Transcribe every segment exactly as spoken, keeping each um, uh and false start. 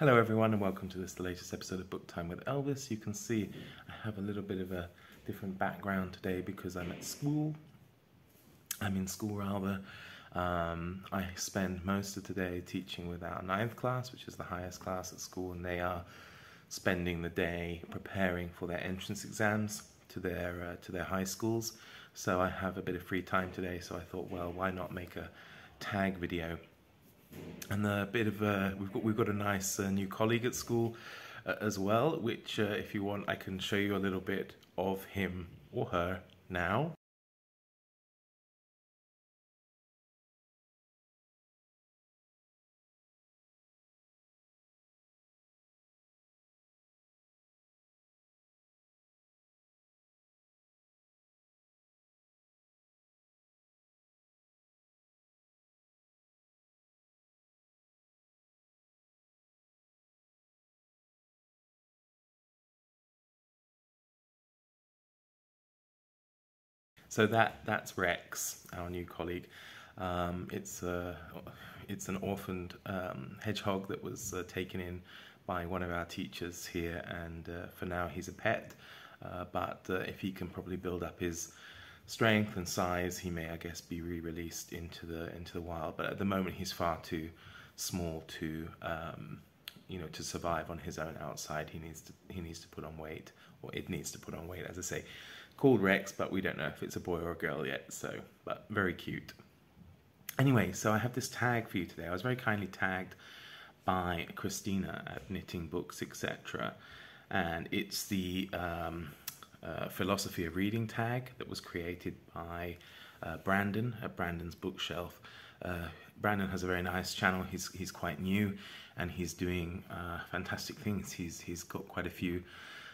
Hello everyone and welcome to this the latest episode of Book Time with Elvis. You can see I have a little bit of a different background today because I'm at school. I'm in school rather. Um, I spend most of today teaching with our ninth class, which is the highest class at school, and they are spending the day preparing for their entrance exams to their uh, to their high schools. So I have a bit of free time today, so I thought, well, why not make a tag video? And a bit of a, we've got we've got a nice uh, new colleague at school uh, as well, which uh, if you want, I can show you a little bit of him or her now. So that that's Rex, our new colleague. Um, it's a it's an orphaned um, hedgehog that was uh, taken in by one of our teachers here, and uh, for now he's a pet. Uh, but uh, if he can probably build up his strength and size, he may, I guess, be re-released into the into the wild. But at the moment, he's far too small to um, you know to survive on his own outside. He needs to he needs to put on weight, or it needs to put on weight, as I say. Called Rex, but we don't know if it's a boy or a girl yet, so, but very cute. Anyway, so I have this tag for you today. I was very kindly tagged by Christina at Knitting Books, et cetera. And it's the um, uh, Philosophy of Reading tag that was created by uh, Brandon at Brandon's Bookshelf. Uh, Brandon has a very nice channel. He's, he's quite new, and he's doing uh, fantastic things. He's, he's got quite a few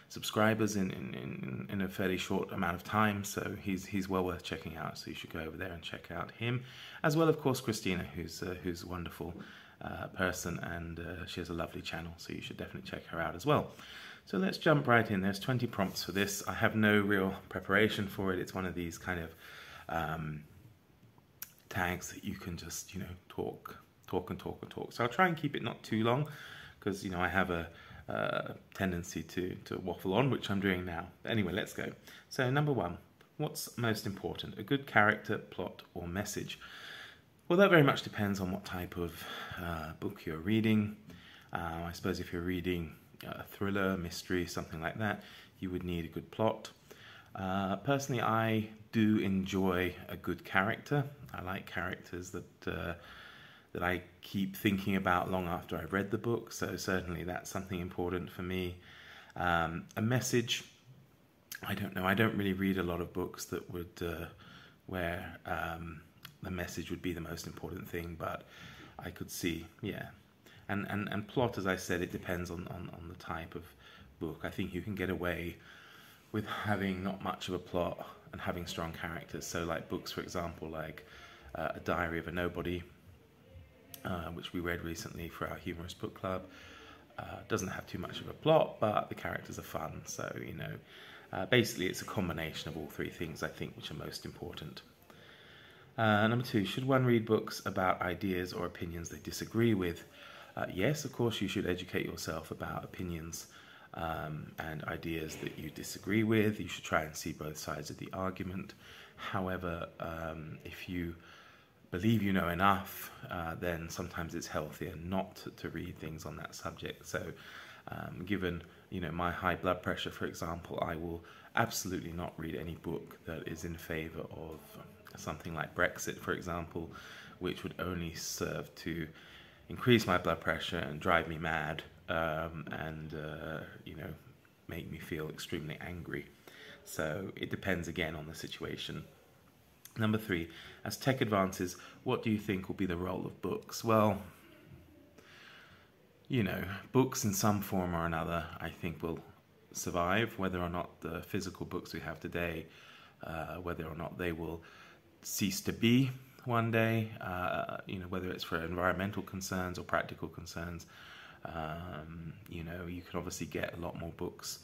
subscribers in, in, in a fairly short amount of time, so he's he's well worth checking out, so you should go over there and check out him, as well, of course, Christina, who's, uh, who's a wonderful uh, person, and uh, she has a lovely channel, so you should definitely check her out as well. So let's jump right in. There's twenty prompts for this. I have no real preparation for it. It's one of these kind of um, tags that you can just, you know, talk, talk and talk and talk. So I'll try and keep it not too long, because, you know, I have a Uh, tendency to, to waffle on, which I'm doing now. Anyway, let's go. So number one, what's most important? A good character, plot, or message? Well, that very much depends on what type of uh, book you're reading. Uh, I suppose if you're reading a thriller, mystery, something like that, you would need a good plot. Uh, personally, I do enjoy a good character. I like characters that uh, that I keep thinking about long after I've read the book, so certainly that's something important for me. Um, a message, I don't know, I don't really read a lot of books that would, uh, where um, the message would be the most important thing, but I could see, yeah. And, and, and plot, as I said, it depends on, on, on the type of book. I think you can get away with having not much of a plot and having strong characters, so like books, for example, like uh, A Diary of a Nobody, Uh, which we read recently for our humorous book club. Uh, doesn't have too much of a plot, but the characters are fun, so, you know, uh, basically it's a combination of all three things, I think, which are most important. Uh, number two, should one read books about ideas or opinions they disagree with? Uh, yes, of course, you should educate yourself about opinions um, and ideas that you disagree with. You should try and see both sides of the argument. However, um, if you believe you know enough, uh, then sometimes it's healthier not to read things on that subject. So um, given, you know, my high blood pressure, for example, I will absolutely not read any book that is in favor of something like Brexit, for example, which would only serve to increase my blood pressure and drive me mad um, and, uh, you know, make me feel extremely angry. So it depends again on the situation. Number three, as tech advances, what do you think will be the role of books? Well, you know, books in some form or another, I think, will survive, whether or not the physical books we have today, uh, whether or not they will cease to be one day, uh, you know, whether it's for environmental concerns or practical concerns. Um, you know, you can obviously get a lot more books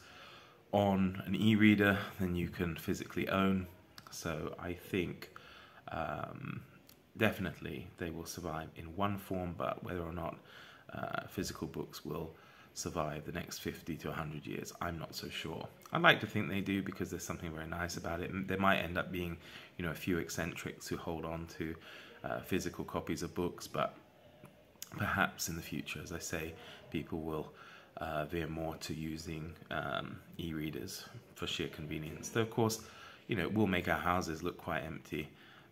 on an e-reader than you can physically own. So I think um, definitely they will survive in one form, but whether or not uh, physical books will survive the next fifty to a hundred years. I'm not so sure. I'd like to think they do, because there's something very nice about it. There might end up being, you know, a few eccentrics who hold on to uh, physical copies of books, but perhaps in the future, as I say, people will uh, veer more to using um, e-readers for sheer convenience. Though, of course, you know, it will make our houses look quite empty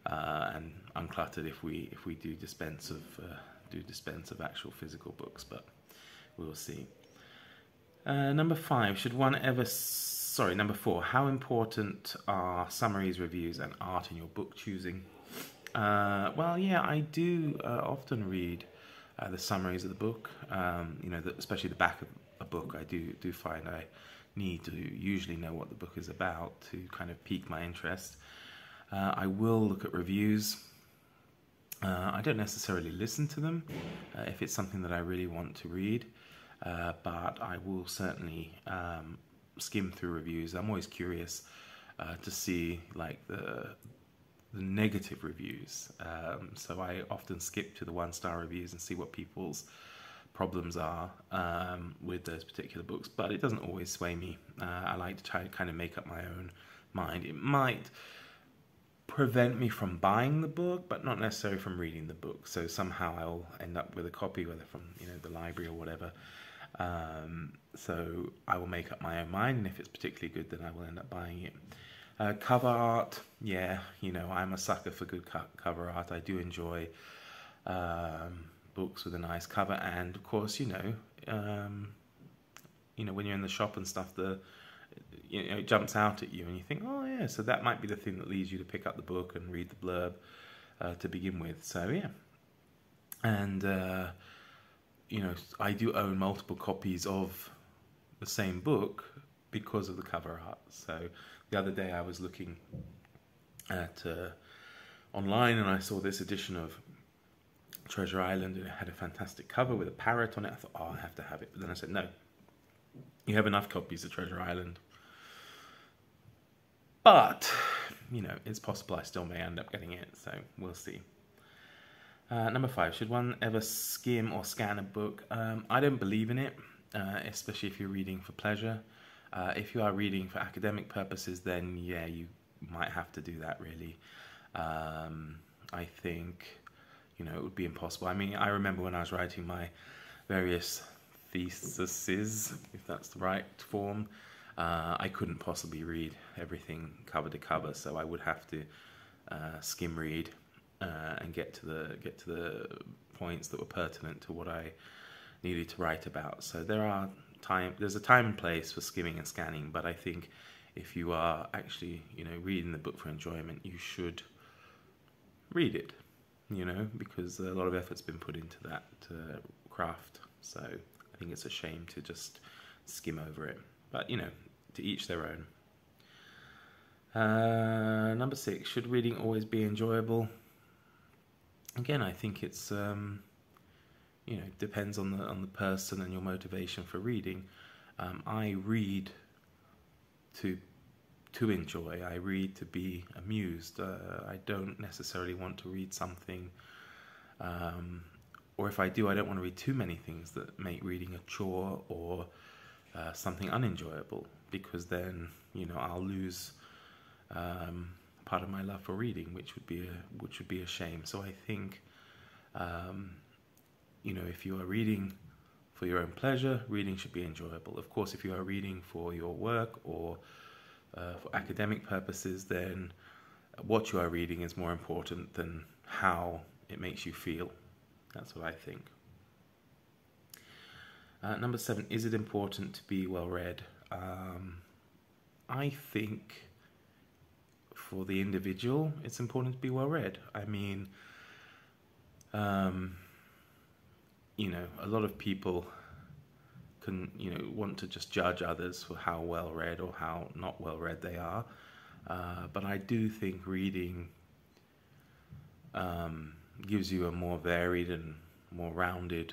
uh, and uncluttered if we if we do dispense of uh, do dispense of actual physical books, but we'll see. Uh, number five, should one ever, sorry, number four, how important are summaries, reviews, and art in your book choosing? Uh, well, yeah, I do uh, often read uh, the summaries of the book, um, you know, the, especially the back of a book. I do, do find I need to usually know what the book is about to kind of pique my interest. Uh, I will look at reviews. Uh, I don't necessarily listen to them uh, if it's something that I really want to read. Uh, but I will certainly um, skim through reviews. I'm always curious uh, to see like the, the negative reviews. Um, so I often skip to the one-star reviews and see what people's problems are um, with those particular books. But it doesn't always sway me. Uh, I like to try to kind of make up my own mind. It might prevent me from buying the book, but not necessarily from reading the book. So somehow I'll end up with a copy, whether from, you know, the library or whatever. Um, so I will make up my own mind, and if it's particularly good, then I will end up buying it. Uh, cover art, yeah, you know, I'm a sucker for good co cover art. I do enjoy um, books with a nice cover, and of course, you know, um, you know, when you're in the shop and stuff, the you know, it jumps out at you, and you think, oh yeah, so that might be the thing that leads you to pick up the book and read the blurb uh, to begin with. So yeah, and. Uh, You know, I do own multiple copies of the same book because of the cover art. So the other day I was looking at uh, online, and I saw this edition of Treasure Island, and it had a fantastic cover with a parrot on it. I thought, oh, I have to have it. But then I said, no, you have enough copies of Treasure Island. But, you know, it's possible I still may end up getting it, so we'll see. Uh, number five, should one ever skim or scan a book? Um, I don't believe in it, uh, especially if you're reading for pleasure. Uh, if you are reading for academic purposes, then yeah, you might have to do that, really. Um, I think, you know, it would be impossible. I mean, I remember when I was writing my various theses, if that's the right form, uh, I couldn't possibly read everything cover to cover, so I would have to uh, skim read. Uh, and get to the get to the points that were pertinent to what I needed to write about. So there are time there's a time and place for skimming and scanning, but I think if you are actually, you know, reading the book for enjoyment, you should read it, you know, because a lot of effort's been put into that uh, craft. So I think it's a shame to just skim over it. But, you know, to each their own. Uh, number six, should reading always be enjoyable? Again, I think it's um, you know, depends on the on the person and your motivation for reading. Um, I read to to enjoy. I read to be amused. Uh, I don't necessarily want to read something, um, or if I do, I don't want to read too many things that make reading a chore or uh, something unenjoyable, because then, you know, I'll lose Um, part of my love for reading, which would be a, which would be a shame. So I think, um, you know, if you are reading for your own pleasure, reading should be enjoyable. Of course, if you are reading for your work or uh, for academic purposes, then what you are reading is more important than how it makes you feel. That's what I think. Uh, number seven, is it important to be well read? Um, I think for the individual, it's important to be well read. I mean, um, you know, a lot of people can, you know, want to just judge others for how well read or how not well read they are. Uh, but I do think reading um, gives you a more varied and more rounded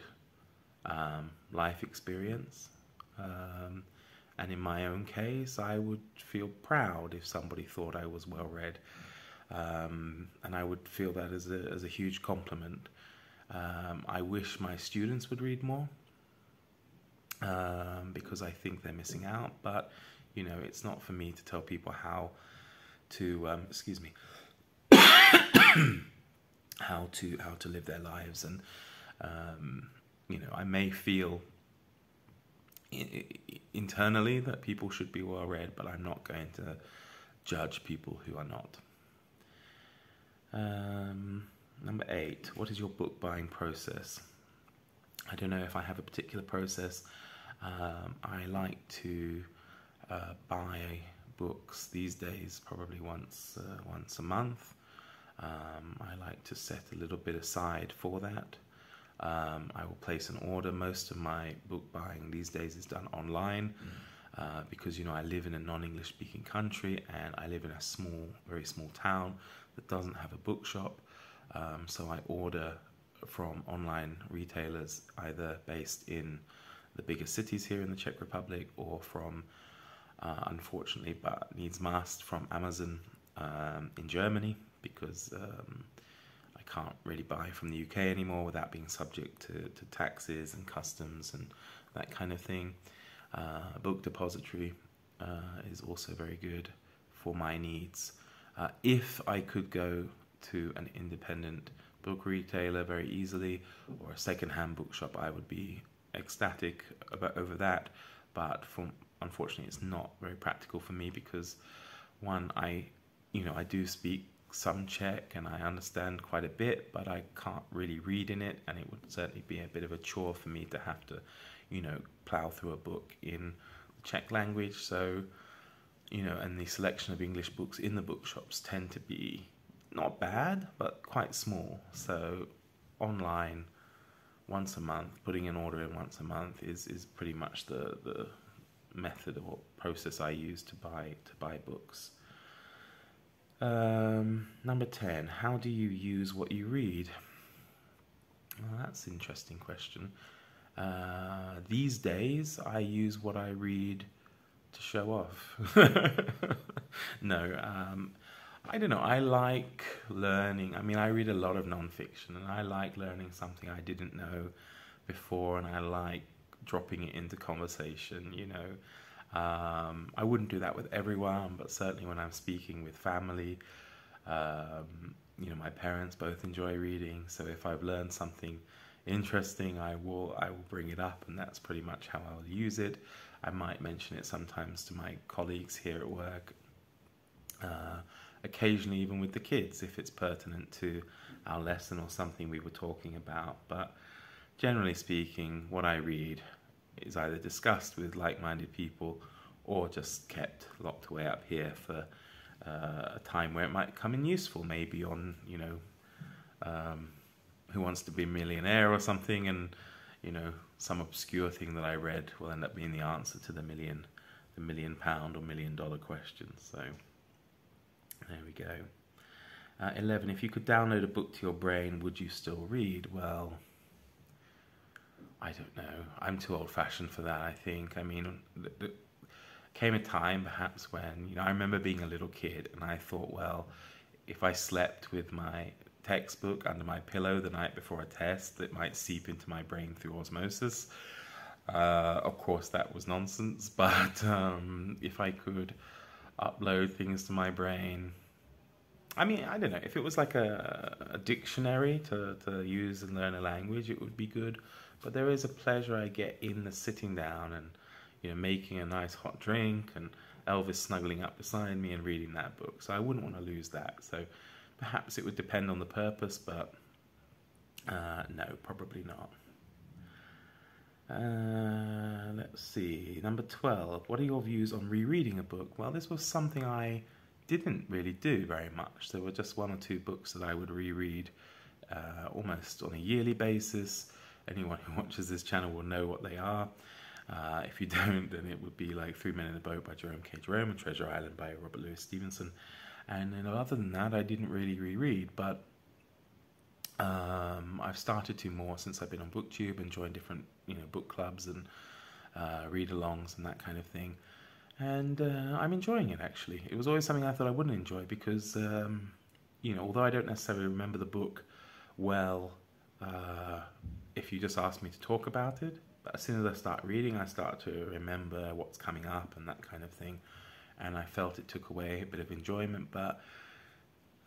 um, life experience. Um, And in my own case, I would feel proud if somebody thought I was well read. Um, and I would feel that as a, as a huge compliment. Um, I wish my students would read more, um, because I think they're missing out. But, you know, it's not for me to tell people how to, um, excuse me, how to how to live their lives. And, um, you know, I may feel in internally that people should be well read, but I'm not going to judge people who are not. Um, number eight, what is your book buying process? I don't know if I have a particular process. Um, I like to uh, buy books these days probably once, uh, once a month. Um, I like to set a little bit aside for that. Um, I will place an order. Most of my book buying these days is done online, mm. uh, because, you know, I live in a non-English speaking country, and I live in a small, very small town that doesn't have a bookshop. Um, so I order from online retailers, either based in the bigger cities here in the Czech Republic, or from, uh, unfortunately, but needs must, from Amazon um, in Germany, because um, I can't really buy from the U K anymore without being subject to, to taxes and customs and that kind of thing. Uh, Book Depository uh, is also very good for my needs. Uh, if I could go to an independent book retailer very easily, or a second-hand bookshop, I would be ecstatic about, over that. But from, unfortunately, it's not very practical for me, because, one, I, you know, I do speak some Czech and I understand quite a bit, but I can't really read in it, and it would certainly be a bit of a chore for me to have to, you know, plow through a book in the Czech language. So, you know, and the selection of English books in the bookshops tend to be not bad, but quite small. So online, once a month, putting an order in once a month is, is pretty much the, the method or process I use to buy, to buy books. Um, number ten, how do you use what you read? Well, that's an interesting question. Uh, these days, I use what I read to show off. No, um, I don't know. I like learning. I mean, I read a lot of nonfiction, and I like learning something I didn't know before, and I like dropping it into conversation, you know. Um, I wouldn't do that with everyone, but certainly when I'm speaking with family, um, you know, my parents both enjoy reading. So if I've learned something interesting, I will, I will bring it up, and that's pretty much how I'll use it. I might mention it sometimes to my colleagues here at work, uh, occasionally even with the kids, if it's pertinent to our lesson or something we were talking about. But generally speaking, what I read is either discussed with like-minded people, or just kept locked away up here for uh, a time where it might come in useful, maybe on, you know, um, Who Wants to Be a Millionaire or something, and, you know, some obscure thing that I read will end up being the answer to the million, the million pound or million dollar question. So there we go. Uh, eleven, if you could download a book to your brain, would you still read? Well, I don't know. I'm too old-fashioned for that, I think. I mean, there came a time, perhaps, when, you know, I remember being a little kid, and I thought, well, if I slept with my textbook under my pillow the night before a test, it might seep into my brain through osmosis. Uh, of course, that was nonsense, but um, if I could upload things to my brain... I mean, I don't know. If it was like a, a dictionary to, to use and learn a language, it would be good. But there is a pleasure I get in the sitting down and, you know, making a nice hot drink, and Elvis snuggling up beside me and reading that book. So I wouldn't want to lose that. So perhaps it would depend on the purpose, but uh, no, probably not. Uh, let's see. Number twelve. What are your views on rereading a book? Well, this was something I didn't really do very much. There were just one or two books that I would reread uh, almost on a yearly basis. Anyone who watches this channel will know what they are. Uh, if you don't, then it would be like Three Men in a Boat by Jerome K Jerome and Treasure Island by Robert Louis Stevenson. And then other than that, I didn't really reread, but um, I've started to more since I've been on BookTube and joined different, you know, book clubs and uh, read-alongs and that kind of thing. And uh, I'm enjoying it, actually. It was always something I thought I wouldn't enjoy because, um, you know, although I don't necessarily remember the book well, uh, if you just ask me to talk about it. But as soon as I start reading, I start to remember what's coming up and that kind of thing. And I felt it took away a bit of enjoyment, but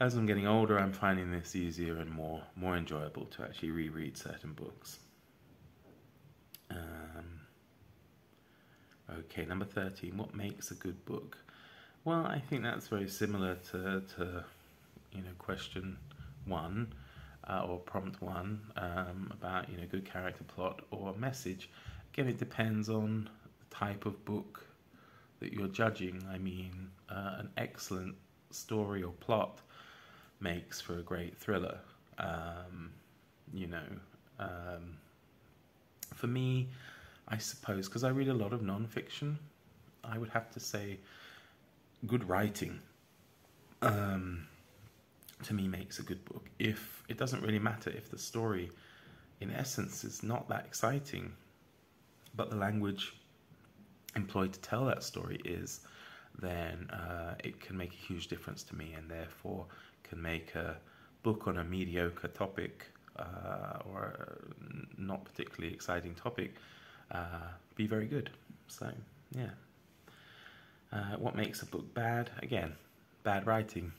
as I'm getting older, I'm finding this easier and more more enjoyable to actually reread certain books. Um, okay, number thirteen, what makes a good book? Well, I think that's very similar to, to you know, question one, uh, or prompt one, um, about, you know, good character, plot, or message. Again, it depends on the type of book that you're judging. I mean, uh, an excellent story or plot makes for a great thriller. Um, you know, um, for me, I suppose, because I read a lot of non-fiction, I would have to say good writing um, to me makes a good book. If it doesn't really matter if the story in essence is not that exciting, but the language employed to tell that story is, then uh, it can make a huge difference to me, and therefore can make a book on a mediocre topic uh, or a not particularly exciting topic uh, be very good. So yeah. Uh, what makes a book bad? Again, bad writing.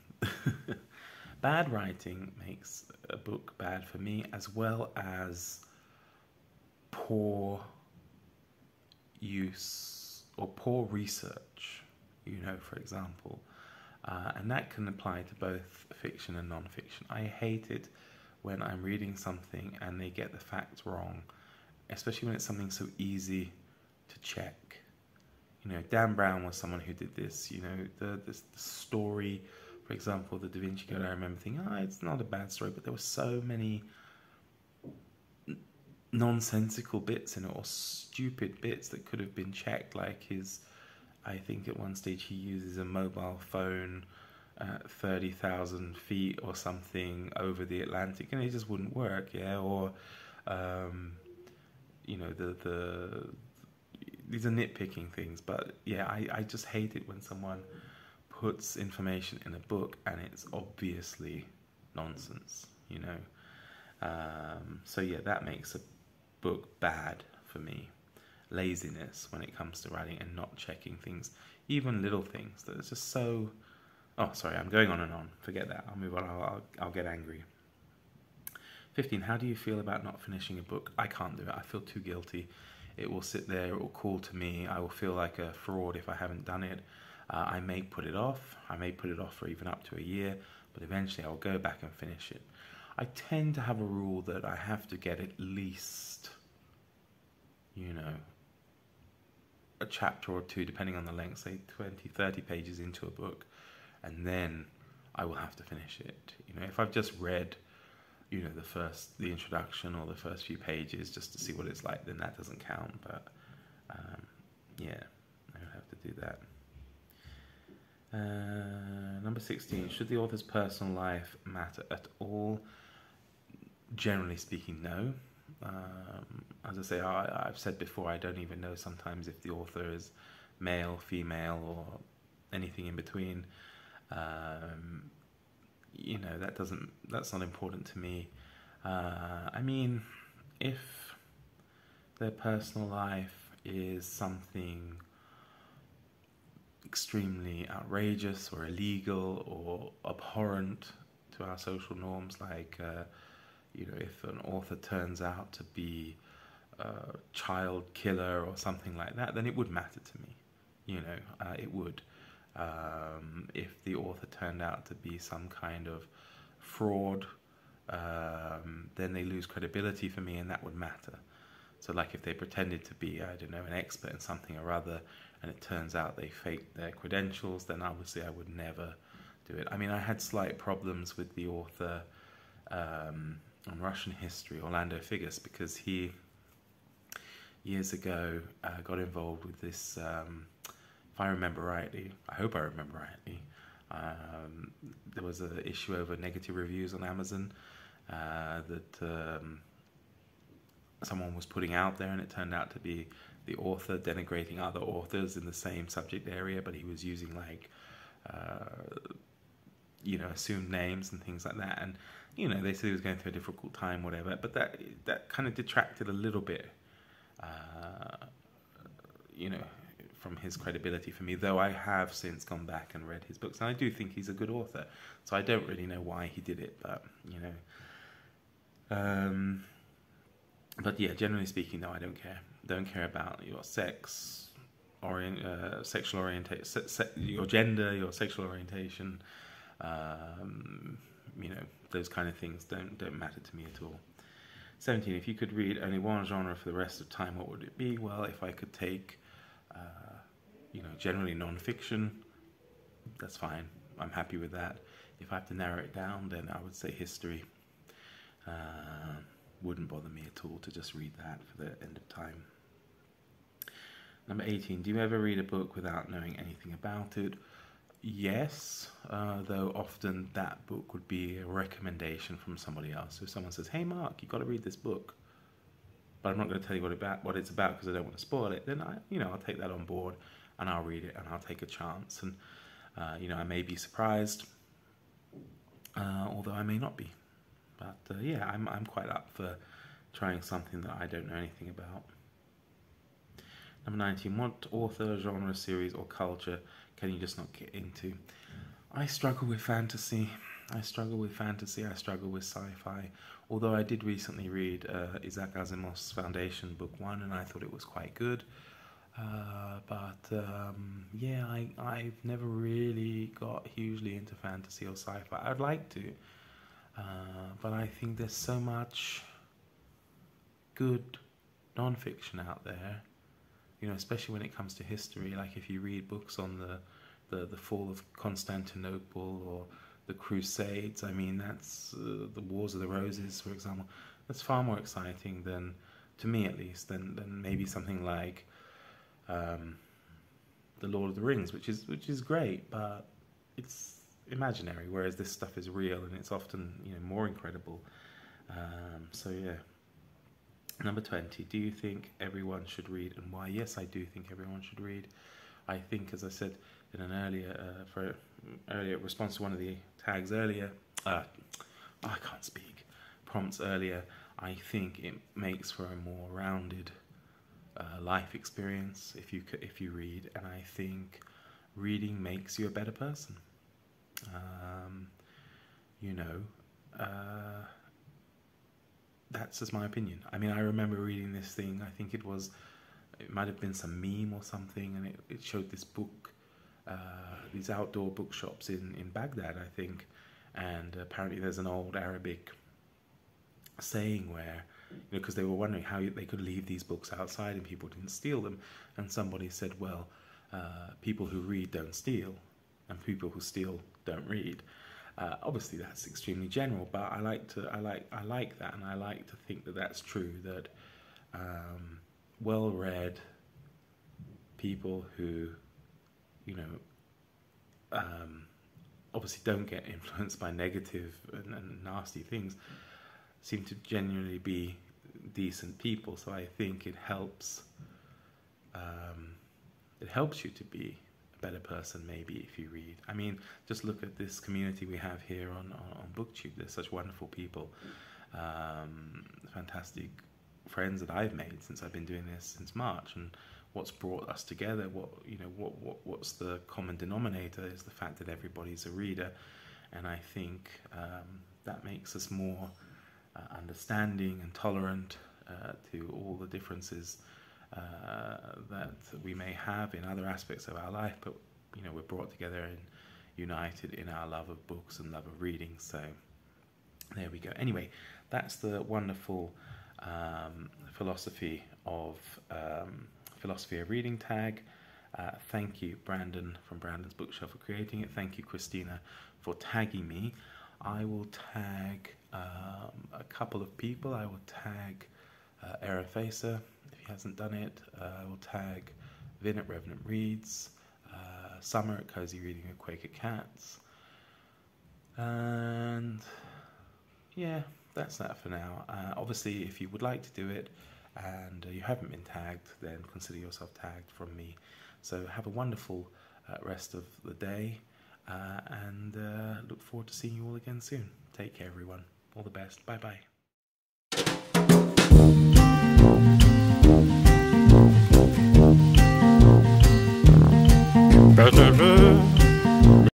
Bad writing makes a book bad for me, as well as poor use or poor research, you know, for example. Uh, and that can apply to both fiction and non-fiction. I hate it when I'm reading something and they get the facts wrong, especially when it's something so easy to check. You know, Dan Brown was someone who did this. You know, the, this, the story, for example, the Da Vinci Code, I remember thinking, oh, it's not a bad story, but there were so many nonsensical bits in it, or stupid bits that could have been checked, like his, I think at one stage he uses a mobile phone at thirty thousand feet or something over the Atlantic, and it just wouldn't work, yeah, or, um, you know, the, the, these are nitpicking things, but yeah, I, I just hate it when someone puts information in a book and it's obviously nonsense, you know. Um, so yeah, that makes a book bad for me. Laziness when it comes to writing and not checking things, even little things that is just so... Oh, sorry, I'm going on and on. Forget that. I'll move on. I'll, I'll, I'll get angry. fifteen. How do you feel about not finishing a book? I can't do it. I feel too guilty. It will sit there, it will call to me, I will feel like a fraud if I haven't done it. Uh, I may put it off, I may put it off for even up to a year, but eventually I will go back and finish it. I tend to have a rule that I have to get at least, you know, a chapter or two, depending on the length, say twenty, thirty pages into a book, and then I will have to finish it. You know, if I've just read, you know, the first, the introduction or the first few pages just to see what it's like, then that doesn't count, but um, yeah, I would have to do that. Uh, number sixteen, should the author's personal life matter at all? Generally speaking, no. Um, as I say, I, I've said before, I don't even know sometimes if the author is male, female, or anything in between. Um, you know, that doesn't, that's not important to me. Uh, I mean, if their personal life is something extremely outrageous or illegal or abhorrent to our social norms, like, uh, you know, if an author turns out to be a child killer or something like that, then it would matter to me, you know, uh, it would. Um, if the author turned out to be some kind of fraud, um, then they lose credibility for me, and that would matter. So like if they pretended to be, I don't know, an expert in something or other, and it turns out they faked their credentials, then obviously I would never do it. I mean, I had slight problems with the author um, on Russian history, Orlando Figgis, because he, years ago, uh, got involved with this... Um, If I remember rightly, I hope I remember rightly, um, there was an issue over negative reviews on Amazon uh, that um, someone was putting out there, and it turned out to be the author denigrating other authors in the same subject area, but he was using like uh, you know, assumed names and things like that. And, you know, they said he was going through a difficult time, whatever. But that that kind of detracted a little bit, uh, you know, from his credibility for me, though I have since gone back and read his books. And I do think he's a good author. So I don't really know why he did it, but, you know. Um, but, yeah, generally speaking, no, I don't care. Don't care about your sex, orient, uh, sexual orientation, se se your gender, your sexual orientation. Um, you know, those kind of things don't don't matter to me at all. seventeen. If you could read only one genre for the rest of time, what would it be? Well, if I could take, uh, you know, generally non-fiction, that's fine. I'm happy with that. If I have to narrow it down, then I would say history. Uh, wouldn't bother me at all to just read that for the end of time. Number eighteen. Do you ever read a book without knowing anything about it? Yes, uh, though often that book would be a recommendation from somebody else. So if someone says, hey Mark, you've got to read this book, but I'm not going to tell you what about what it's about because I don't want to spoil it, then I, you know, I'll take that on board and I'll read it and I'll take a chance. And, uh, you know, I may be surprised, uh, although I may not be. But, uh, yeah, I'm, I'm quite up for trying something that I don't know anything about. Number nineteen, what author, genre, series, or culture can you just not get into? I struggle with fantasy. I struggle with fantasy. I struggle with sci-fi. Although I did recently read uh, Isaac Asimov's Foundation, Book One, and I thought it was quite good. Uh, but, um, yeah, I, I've never really got hugely into fantasy or sci-fi. I'd like to. Uh, but I think there's so much good non-fiction out there, you know, especially when it comes to history. Like if you read books on the, the, the fall of Constantinople or the Crusades, I mean, that's uh, the Wars of the Roses, for example. That's far more exciting than, to me at least, than, than maybe something like um, the Lord of the Rings, which is which is great, but it's imaginary, whereas this stuff is real and it's often, you know, more incredible. Um, so yeah. Number twenty. Do you think everyone should read, and why? Yes, I do think everyone should read. I think, as I said in an earlier uh, for earlier response to one of the tags earlier, uh, I can't speak prompts earlier. I think it makes for a more rounded uh, life experience if you if you read, and I think reading makes you a better person. Um, you know, uh, that's just my opinion. I mean, I remember reading this thing, I think it was, it might have been some meme or something, and it, it showed this book, uh, these outdoor bookshops in, in Baghdad, I think, and apparently there's an old Arabic saying where, you know, because they were wondering how they could leave these books outside and people didn't steal them, and somebody said, well, uh, people who read don't steal, and people who steal don't read. Uh, obviously, that's extremely general, but I like to, I like, I like that, and I like to think that that's true. That um, well-read people who, you know, um, obviously don't get influenced by negative and, and nasty things, seem to genuinely be decent people. So I think it helps. Um, it helps you to be better person maybe if you read. I mean, just look at this community we have here on, on, on BookTube. There's such wonderful people, um, fantastic friends that I've made since I've been doing this since March, and what's brought us together, what you know what, what what's the common denominator is the fact that everybody's a reader, and I think um, that makes us more uh, understanding and tolerant uh, to all the differences Uh, that we may have in other aspects of our life, but you know, we're brought together and united in our love of books and love of reading. So there we go. Anyway, that's the wonderful um, philosophy of um, philosophy of reading tag. Uh, thank you, Brandon from Brandon's Bookshelf, for creating it. Thank you, Christina, for tagging me. I will tag um, a couple of people. I will tag uh, Aaron Facer, hasn't done it. I uh, will tag Vin at Revenant Reads, uh, Summer at Cozy Reading with Quaker Cats, and yeah, that's that for now. Uh, obviously, if you would like to do it and uh, you haven't been tagged, then consider yourself tagged from me. So have a wonderful uh, rest of the day. uh, and uh, look forward to seeing you all again soon. Take care, everyone. All the best. Bye-bye. Better